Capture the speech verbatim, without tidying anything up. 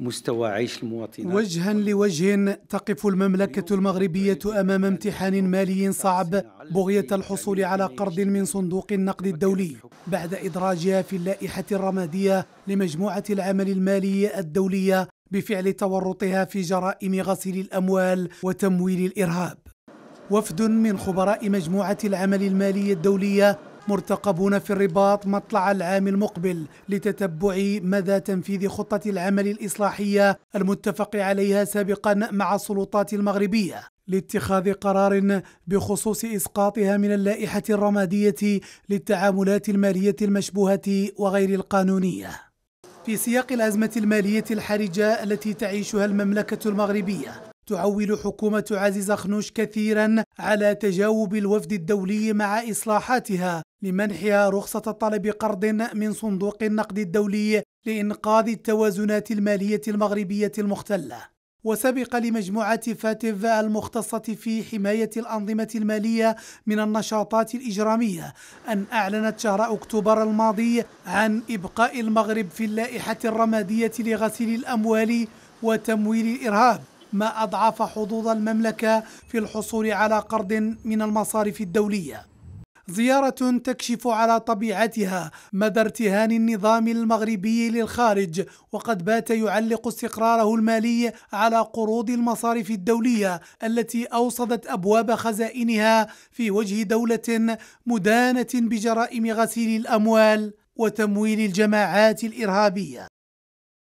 مستوى عيش المواطنين. وجها لوجه تقف المملكة المغربية أمام امتحان مالي صعب بغية الحصول على قرض من صندوق النقد الدولي بعد إدراجها في اللائحة الرمادية لمجموعة العمل المالية الدولية بفعل تورطها في جرائم غسيل الأموال وتمويل الإرهاب. وفد من خبراء مجموعة العمل المالية الدولية مرتقبون في الرباط مطلع العام المقبل لتتبع مدى تنفيذ خطة العمل الإصلاحية المتفق عليها سابقا مع السلطات المغربية لاتخاذ قرار بخصوص إسقاطها من اللائحة الرمادية للتعاملات المالية المشبوهة وغير القانونية. في سياق الأزمة المالية الحرجة التي تعيشها المملكة المغربية، تعول حكومة عزيز أخنوش كثيرا على تجاوب الوفد الدولي مع إصلاحاتها لمنحها رخصة طلب قرض من صندوق النقد الدولي لإنقاذ التوازنات المالية المغربية المختلة. وسبق لمجموعة فاتف المختصة في حماية الأنظمة المالية من النشاطات الإجرامية أن أعلنت شهر أكتوبر الماضي عن إبقاء المغرب في اللائحة الرمادية لغسيل الأموال وتمويل الإرهاب، ما أضعف حظوظ المملكة في الحصول على قرض من المصارف الدولية. زيارة تكشف على طبيعتها مدى ارتهان النظام المغربي للخارج، وقد بات يعلق استقراره المالي على قروض المصارف الدولية التي أوصدت أبواب خزائنها في وجه دولة مدانة بجرائم غسيل الأموال وتمويل الجماعات الإرهابية.